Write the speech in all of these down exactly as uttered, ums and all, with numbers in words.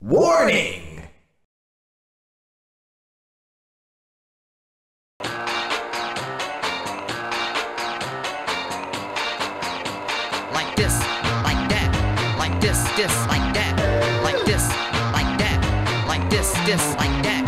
Warning! Like this, like that, like this, this, like that, like this, like that, like this, this, like that.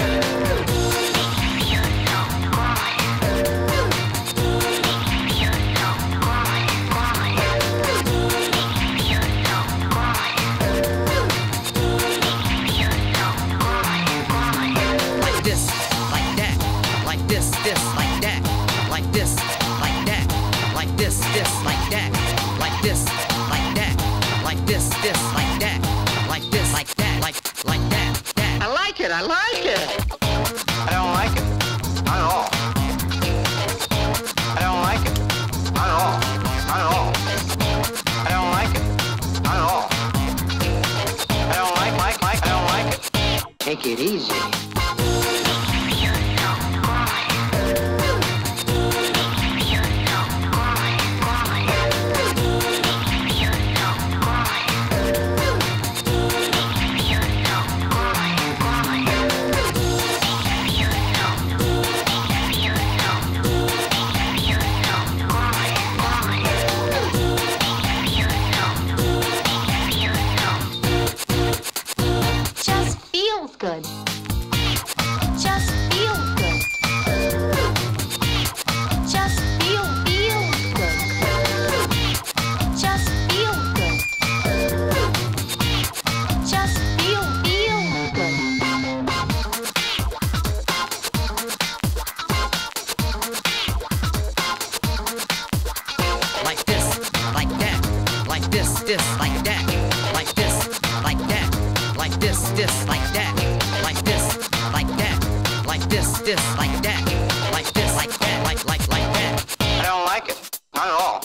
This like that, like this, like that, like this, this like that, like this, like that, like this, this like that, like this, like that, like like that, that. I like it. I like it. I don't like it at all. I don't like it at all. At all. I don't like it at all. I don't like like like I don't like it. Take it easy. Good. It just feels good. It just feel feels good. It just feel good. It just feel feels good. Like this, like that, like this, this, like that, like this, like that, like this, this, like that. This, this, like that, like this, like that, like, like, like that. I don't like it, not at all.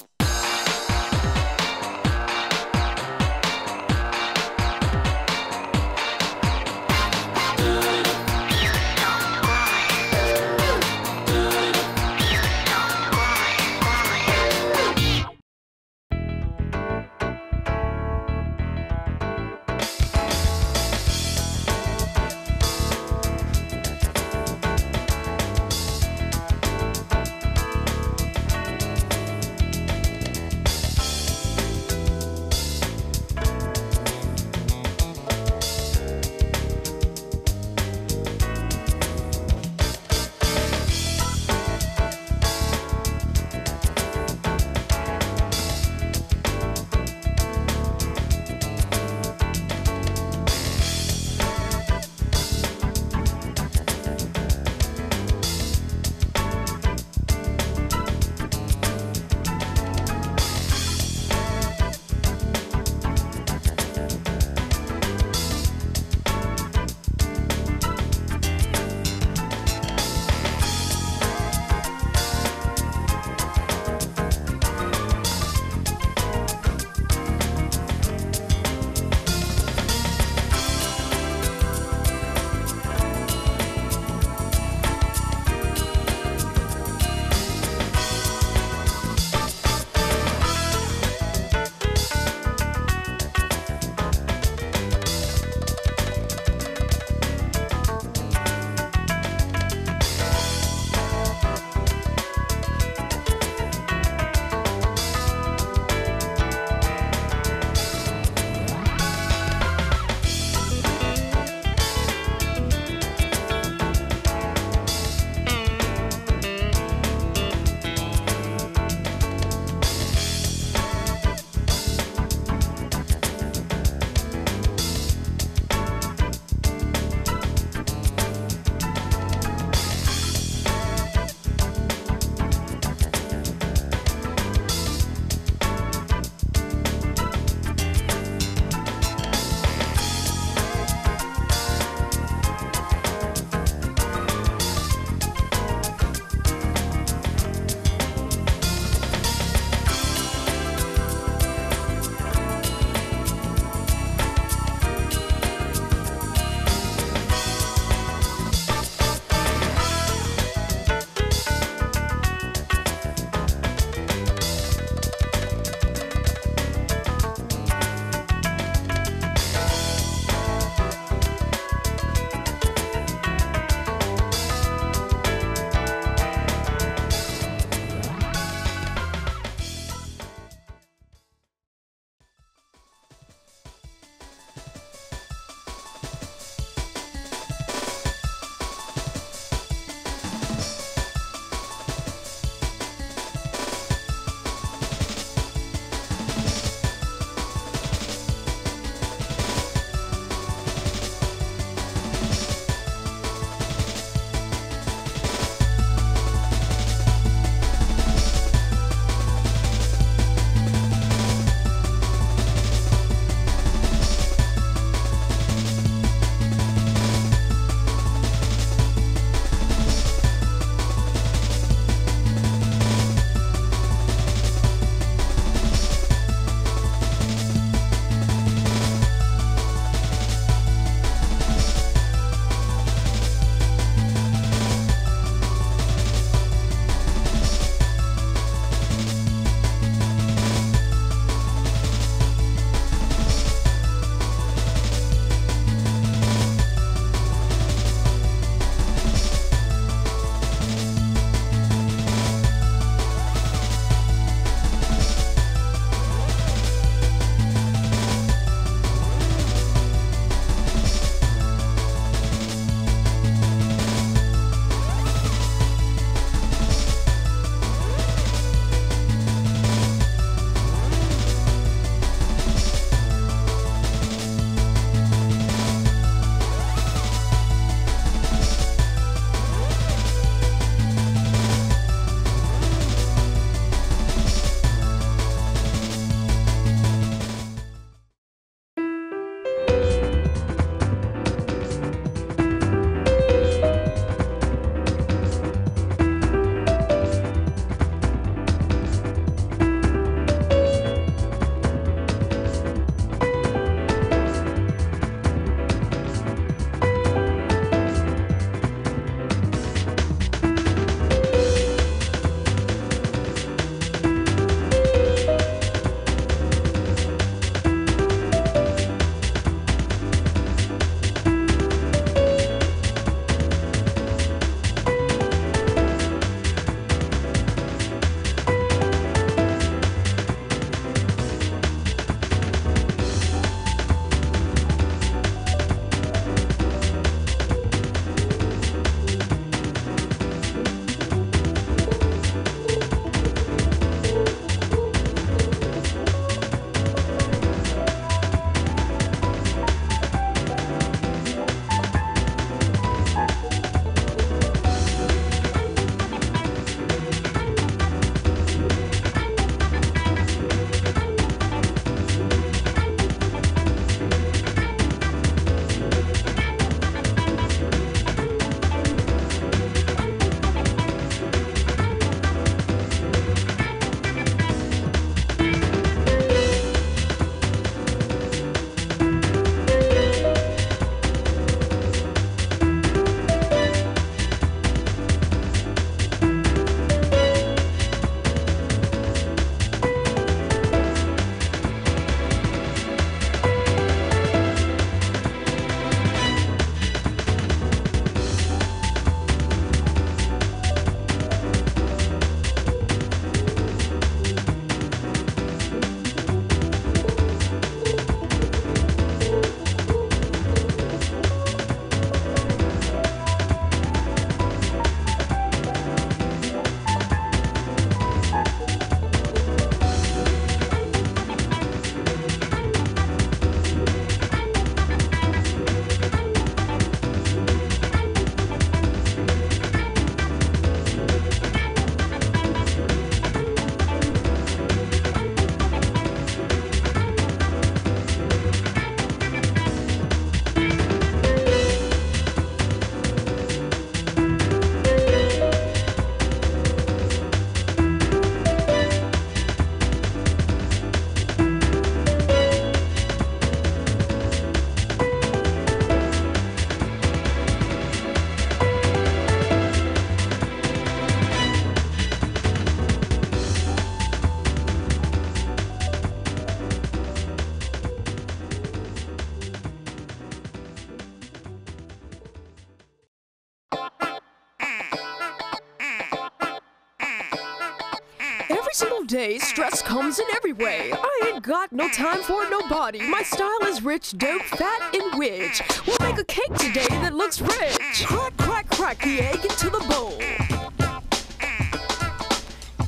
Every single day, stress comes in every way. I ain't got no time for nobody. My style is rich, dope, fat, and rich. We'll make a cake today that looks rich. Crack, crack, crack the egg into the bowl.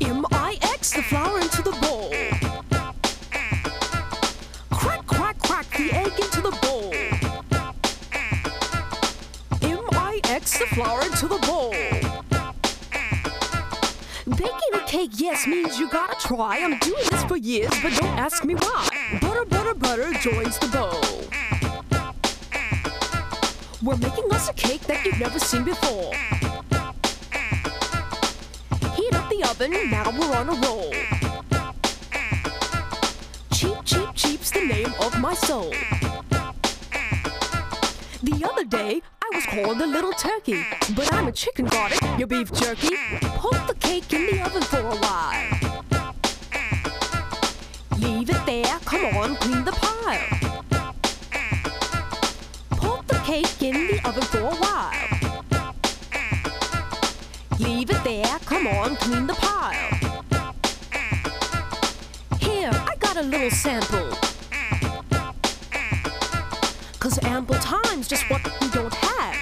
M I X the flour into the bowl. Crack, crack, crack the egg into the bowl. M I X the flour into the bowl. Baking a cake, yes, means you gotta try. I'm doing this for years, but don't ask me why. Butter, butter, butter joins the bowl. We're making us a cake that you've never seen before. Heat up the oven, now we're on a roll. Cheap, cheap, cheap's the name of my soul. The other day, I was called a little turkey, but I'm a chicken, got it, your beef jerky. Put the cake in the oven for a while. Leave it there, come on, clean the pile. Put the cake in the oven for a while. Leave it there, come on, clean the pile. Here, I got a little sample. 'Cause ample time's just what we don't have.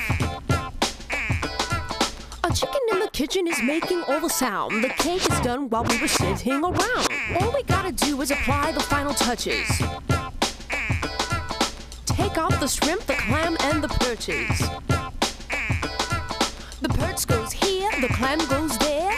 A chicken in the kitchen is making all the sound. The cake is done while we were sitting around. All we gotta do is apply the final touches. Take out the shrimp, the clam, and the perches. The perch goes here, the clam goes there.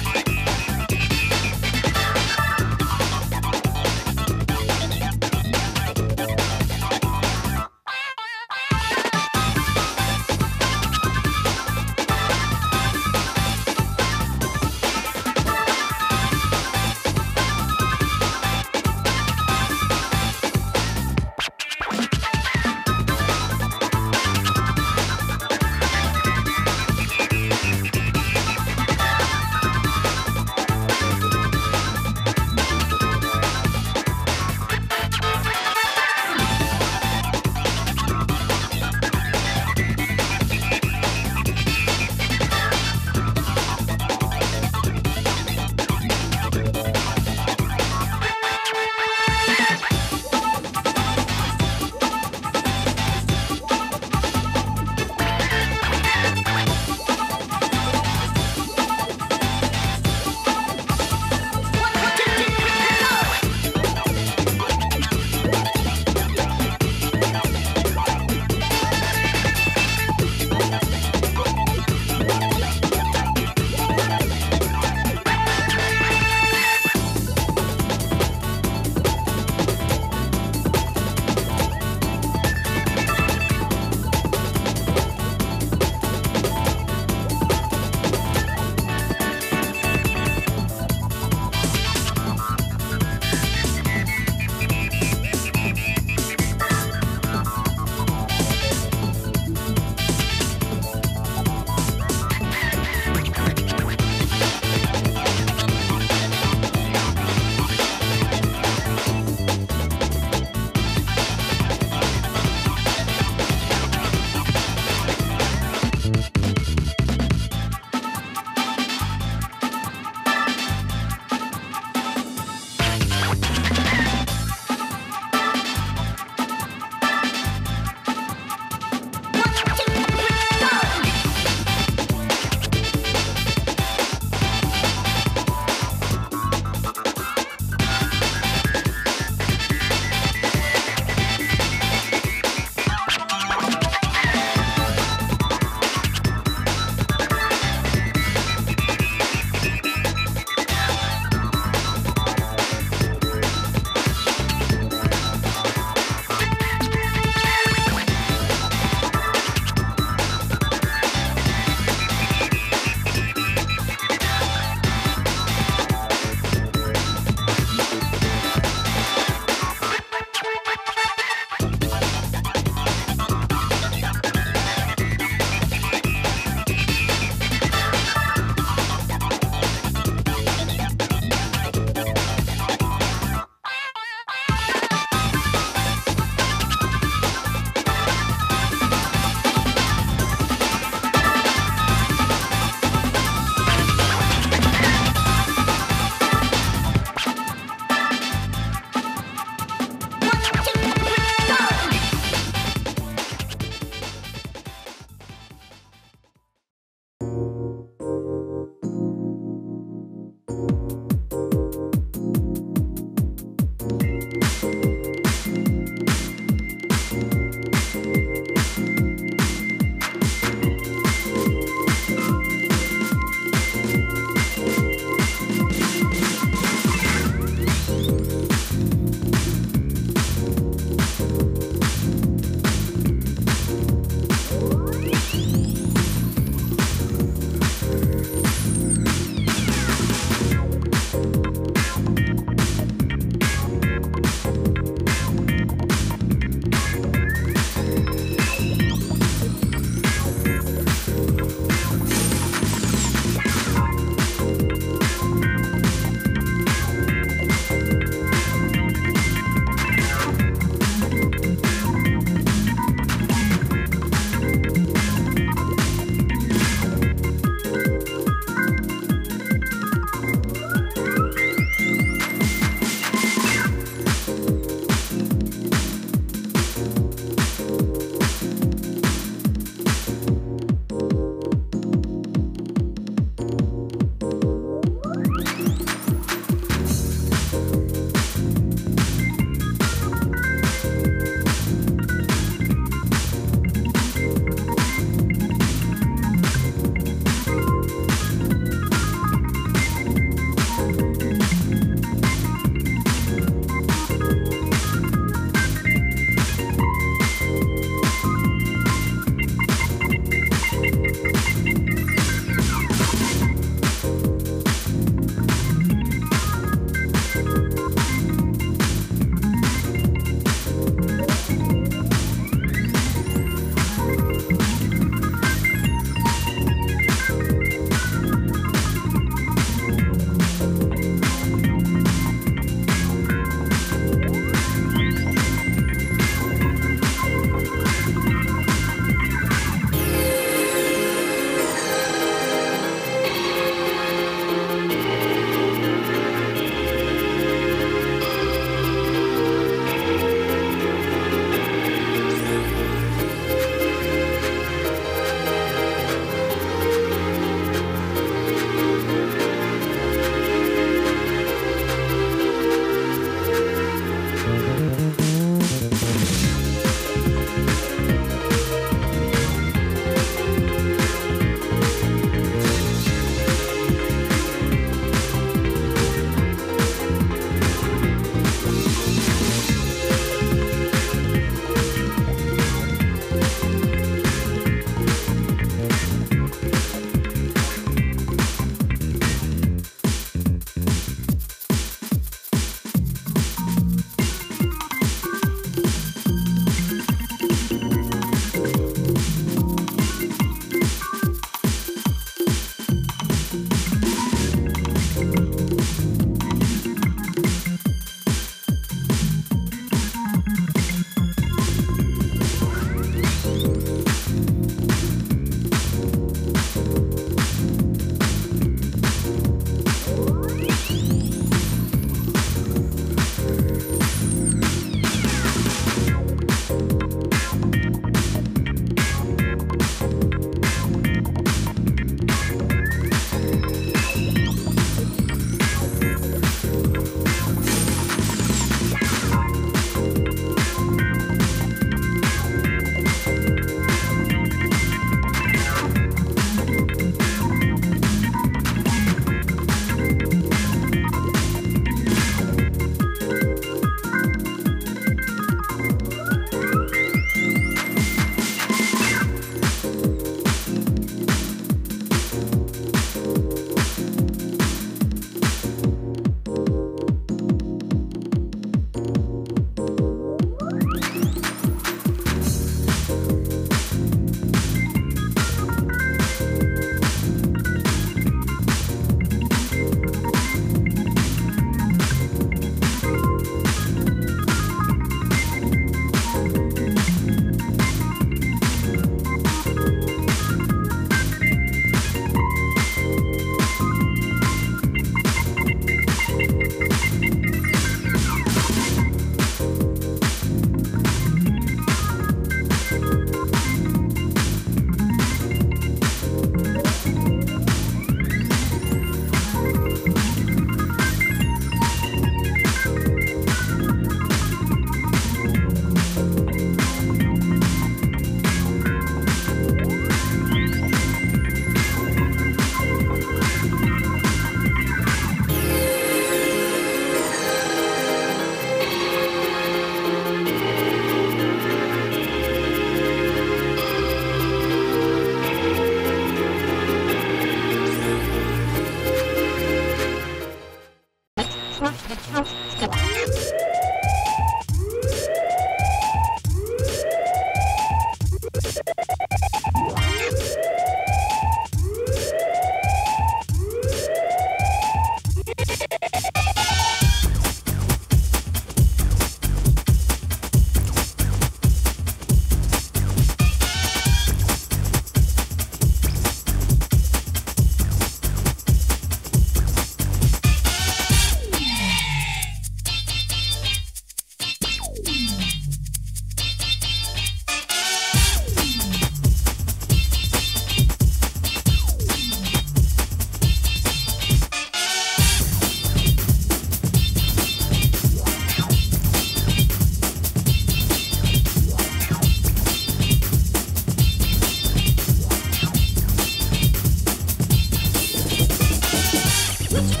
Let's look,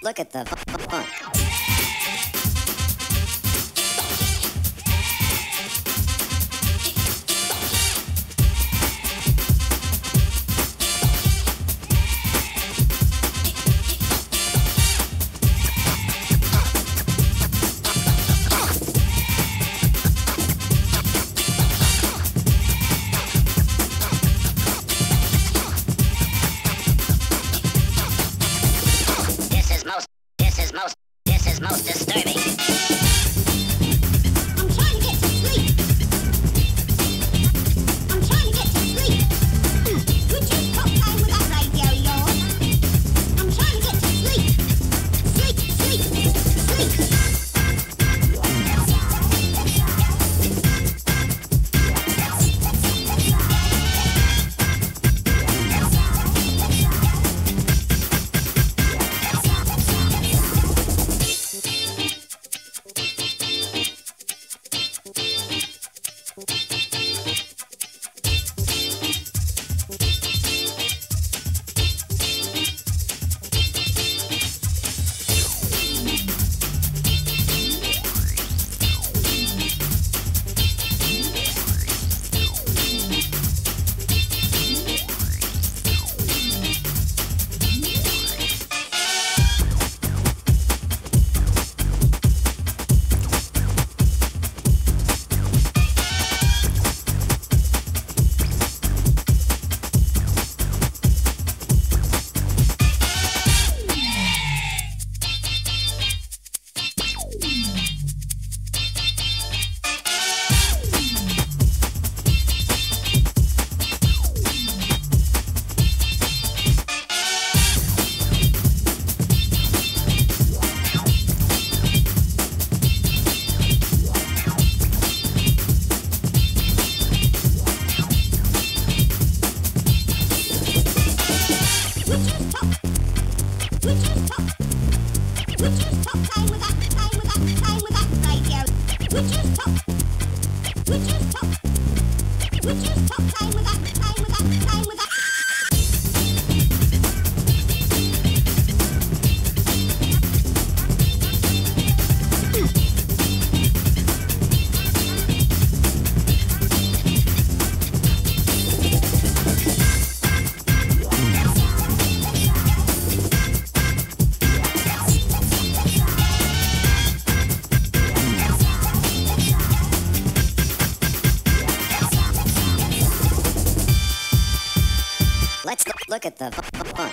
look at the fun. Look at the fun.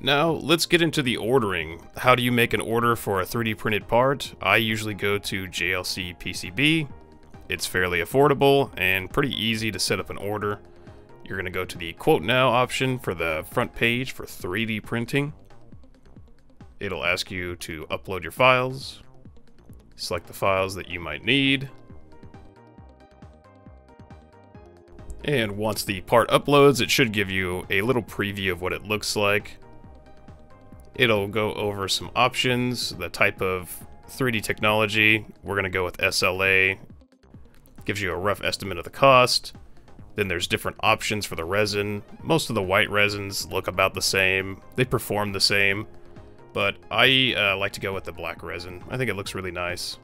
Now, let's get into the ordering. How do you make an order for a three D printed part? I usually go to J L C P C B, It's fairly affordable and pretty easy to set up an order. You're going to go to the Quote Now option for the front page for three D printing. It'll ask you to upload your files. Select the files that you might need. And once the part uploads, it should give you a little preview of what it looks like. It'll go over some options, the type of three D technology. We're going to go with S L A. Gives you a rough estimate of the cost. Then there's different options for the resin. Most of the white resins look about the same. They perform the same. But I uh, like to go with the black resin. I think it looks really nice.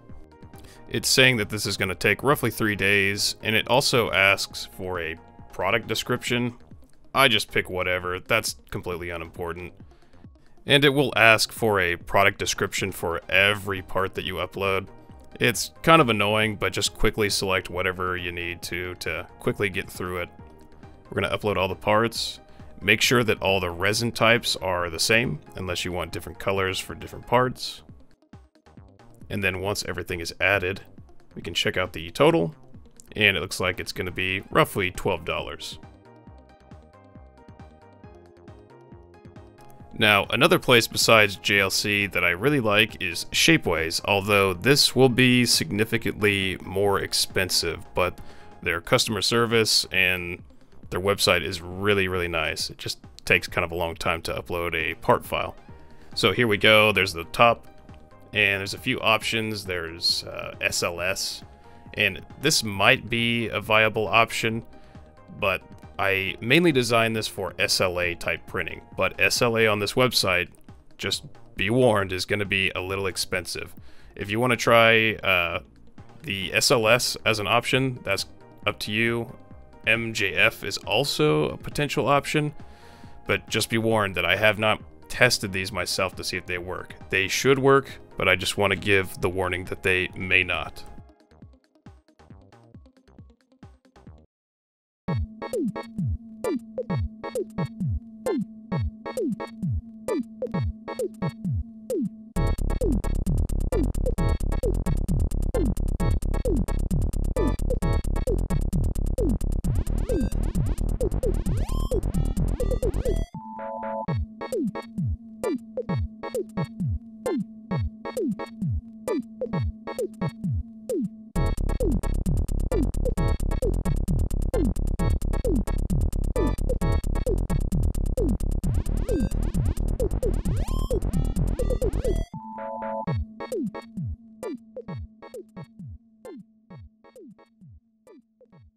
It's saying that this is going to take roughly three days, and it also asks for a product description. I just pick whatever. That's completely unimportant. And it will ask for a product description for every part that you upload. It's kind of annoying, but just quickly select whatever you need to to quickly get through it. We're going to upload all the parts. Make sure that all the resin types are the same, unless you want different colors for different parts. And then once everything is added, we can check out the total, and it looks like it's going to be roughly twelve dollars. Now, another place besides J L C that I really like is Shapeways, although this will be significantly more expensive, but their customer service and their website is really, really nice. It just takes kind of a long time to upload a part file. So here we go, there's the top. And there's a few options. There's uh, S L S, and this might be a viable option, but I mainly designed this for S L A type printing. But S L A on this website, just be warned, is going to be a little expensive. If you want to try uh, the S L S as an option, that's up to you. M J F is also a potential option, but just be warned that I have not tested these myself to see if they work. They should work, but I just want to give the warning that they may not.